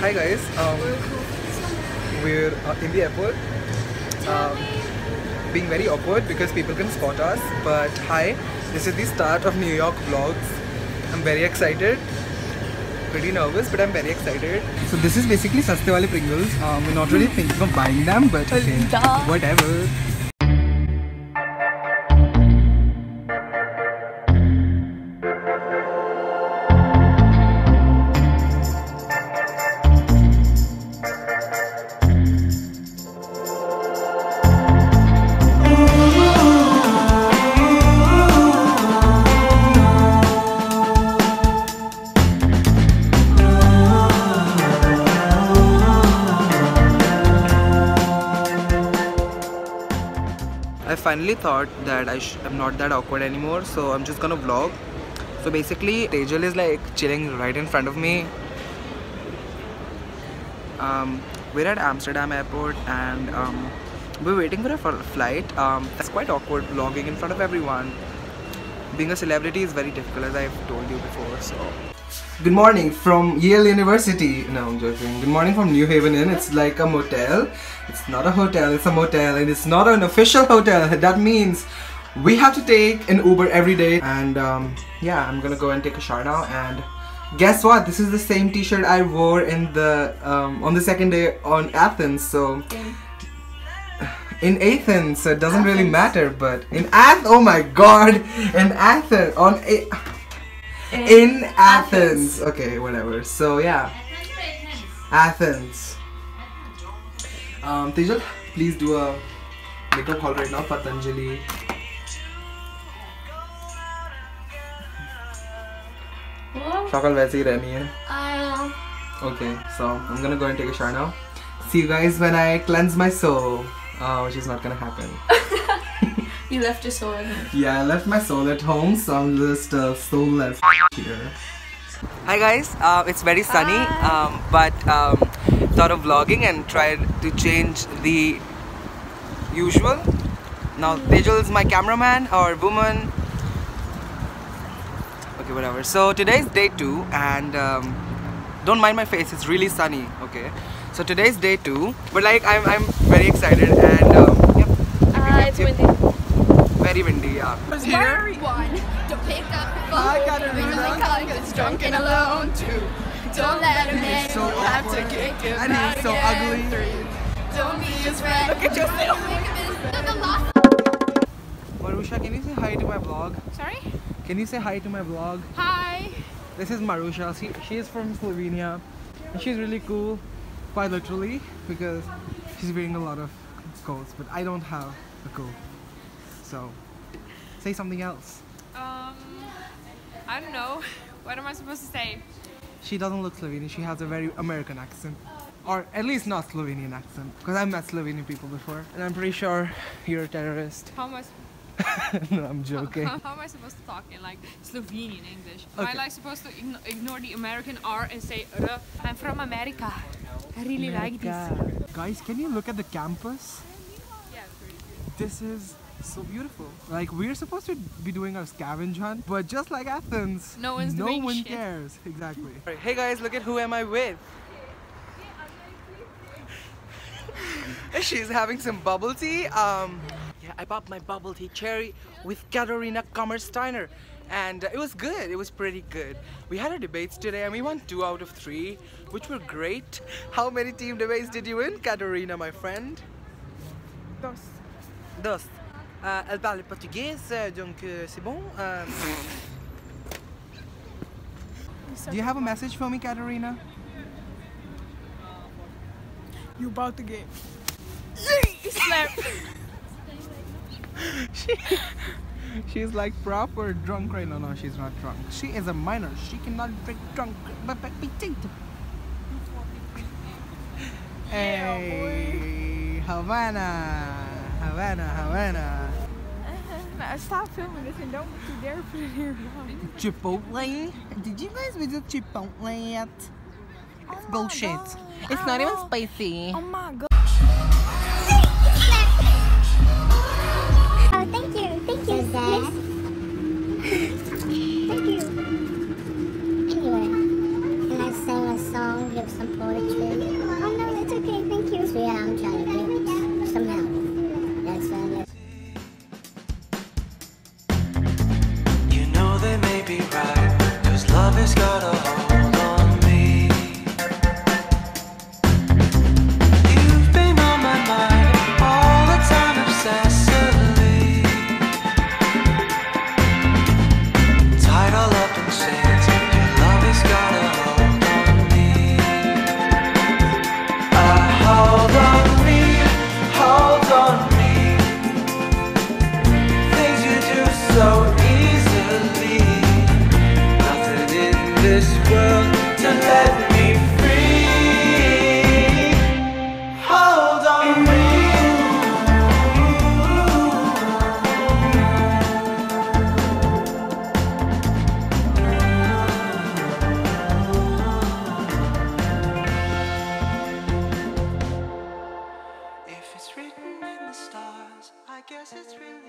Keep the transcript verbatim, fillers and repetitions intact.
Hi guys, um, we're uh, in the airport, um, being very awkward because people can spot us, but hi, this is the start of New York vlogs. I'm very excited, pretty nervous, but I'm very excited. So this is basically saste wale Pringles. Um, we're not really thinking of buying them, but okay, whatever. I finally thought that I sh I'm not that awkward anymore, so I'm just gonna vlog. So basically, Tejal is like chilling right in front of me. Um, we're at Amsterdam airport and um, we're waiting for a flight. Um, that's quite awkward vlogging in front of everyone. Being a celebrity is very difficult, as I've told you before. So, good morning from Yale University. No, I'm joking. Good morning from New Haven Inn. It's like a motel. It's not a hotel, it's a motel, and it's not an official hotel. That means we have to take an Uber every day. And um, yeah, I'm gonna go and take a shower now. And guess what? This is the same T-shirt I wore in the um, on the second day on Athens. So. Okay. In Athens, so it doesn't Athens. really matter, but in Ath- oh my god, in Athens, on a in, in Athens. Athens, okay, whatever. So yeah, Athens. Um, Tejal, please do a makeup haul right now, Patanjali. Okay, so I'm gonna go and take a shower now. See you guys when I cleanse my soul. Oh, which is not gonna happen. You left your soul at home. Yeah, I left my soul at home, so I'm just uh, soulless here. Hi guys, uh, it's very sunny, um, but um, thought of vlogging and tried to change the usual. Now, Tejal is my cameraman or woman. Okay, whatever. So today's day two, and um, don't mind my face. It's really sunny. Okay. So today's day two, but like I'm, I'm very excited and um, yep. Uh, it's windy. Very windy, yeah. It's one to pick up the phone. I gotta ring the drunk and alone. Two, don't let him in. So we'll have to kick him and out he's so again. Ugly. Three, don't be his friend. Look at yourself. Marusha, can you say hi to my vlog? Sorry? Can you say hi to my vlog? Hi. This is Marusha. She she is from Slovenia. And she's really cool. Quite literally, because she's wearing a lot of coats, but I don't have a coat. So, say something else. Um, I don't know. What am I supposed to say? She doesn't look Slovenian. She has a very American accent, or at least not Slovenian accent, because I've met Slovenian people before, and I'm pretty sure you're a terrorist. How am I? No, I'm joking. How, how am I supposed to talk in like Slovenian English? Am okay. I like supposed to ign ignore the American R and say R? I'm from America. I really America. like this. Guys, can you look at the campus? Yeah, pretty good. This is so beautiful. Like, we're supposed to be doing our scavenge hunt, but just like Athens, no one's no doing one shit. cares. Exactly. Hey guys, look at who am I with. She's having some bubble tea. Um, yeah, I popped my bubble tea cherry with Katarina Kammersteiner. And it was good, it was pretty good. We had our debates today and we won two out of three, which were great. How many team debates did you win, Katarina, my friend? Dos. Dos. Uh, elle parle portugais, donc uh, c'est bon. Um, Do you have a message for me, Katarina? You about to get... slapped. She... She's like proper drunk right now. No, she's not drunk. She is a minor. She cannot be drunk. Hey, Havana, Havana, Havana. Uh, stop filming this and don't you dare put it here. Chipotle? Did you guys visit Chipotle yet? Oh it's bullshit. God. It's not even spicy. Oh my god. Thank you. Anyway, can I sing a song? Give some. what it's doing. Oh, no, that's okay. Thank you. So, yeah, I'm trying to do it somehow. That's fine. Um, you know they may be right, 'cause love has got a hold on me. You've been on my mind all the time, obsessively. Tied all up in chains, your love has got a hold on me. A hold on me, hold on me. Things you do so this world to let me free. Hold on me. If it's written in the stars, I guess it's written.